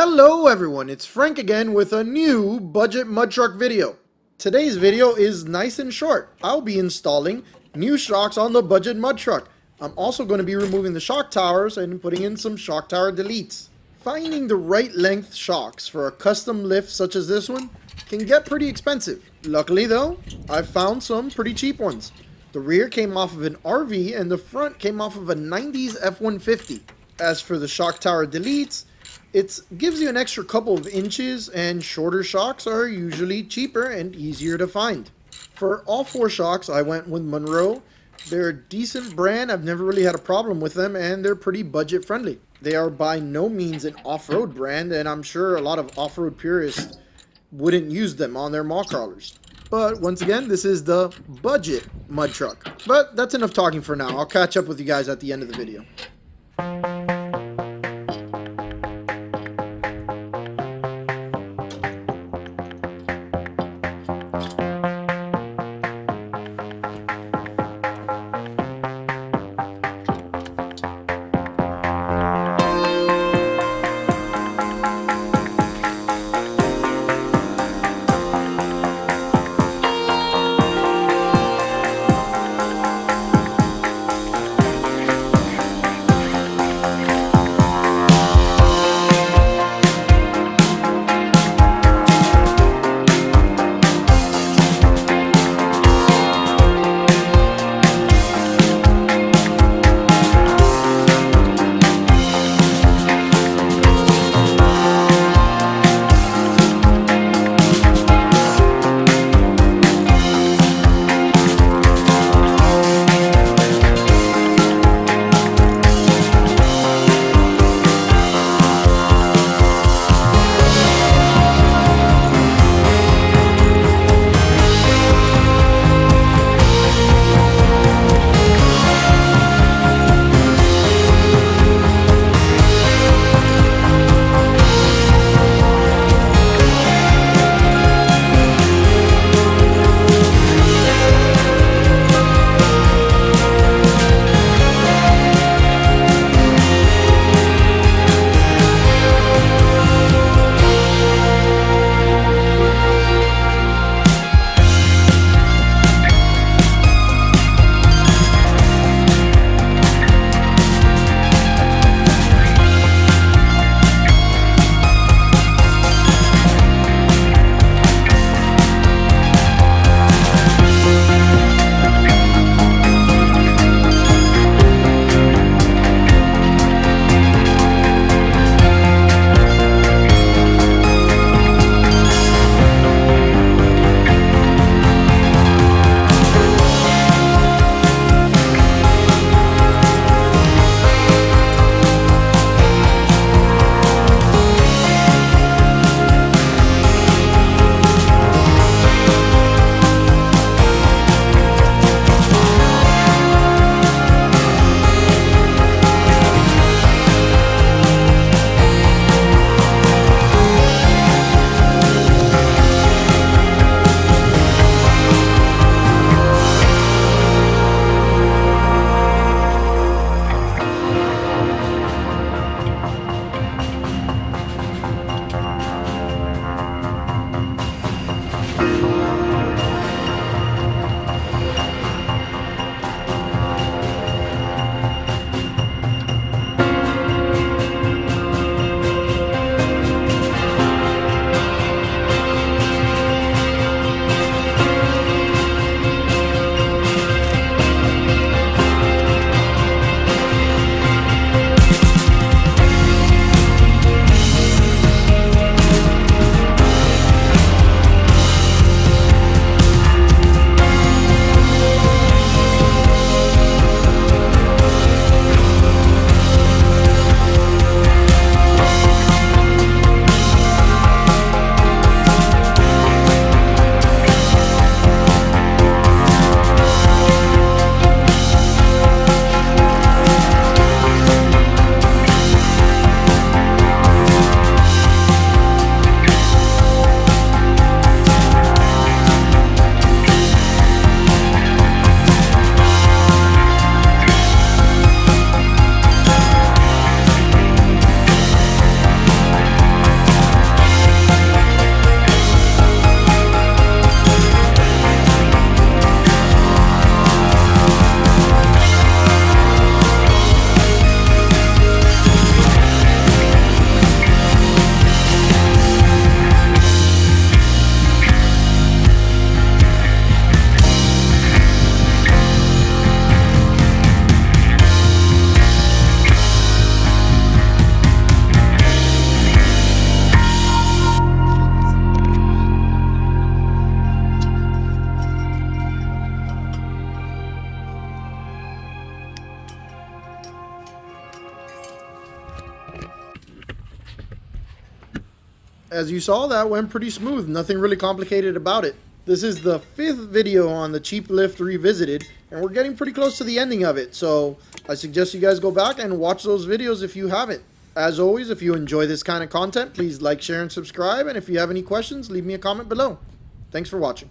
Hello everyone, it's Frank again with a new budget mud truck video. Today's video is nice and short. I'll be installing new shocks on the budget mud truck. I'm also going to be removing the shock towers and putting in some shock tower deletes. Finding the right length shocks for a custom lift such as this one can get pretty expensive. Luckily though, I found some pretty cheap ones. The rear came off of an RV and the front came off of a 90s F-150. As for the shock tower deletes, it gives you an extra couple of inches, and shorter shocks are usually cheaper and easier to find. For all four shocks, I went with Monroe. They're a decent brand, I've never really had a problem with them, and they're pretty budget friendly. They are by no means an off-road brand, and I'm sure a lot of off-road purists wouldn't use them on their mall crawlers. But once again, this is the budget mud truck. But that's enough talking for now, I'll catch up with you guys at the end of the video. as you saw, that went pretty smooth. Nothing really complicated about it. This is the 5th video on the Cheap Lift Revisited, and we're getting pretty close to the ending of it, so I suggest you guys go back and watch those videos if you haven't. As always, if you enjoy this kind of content, please like, share, and subscribe, and if you have any questions, leave me a comment below. Thanks for watching.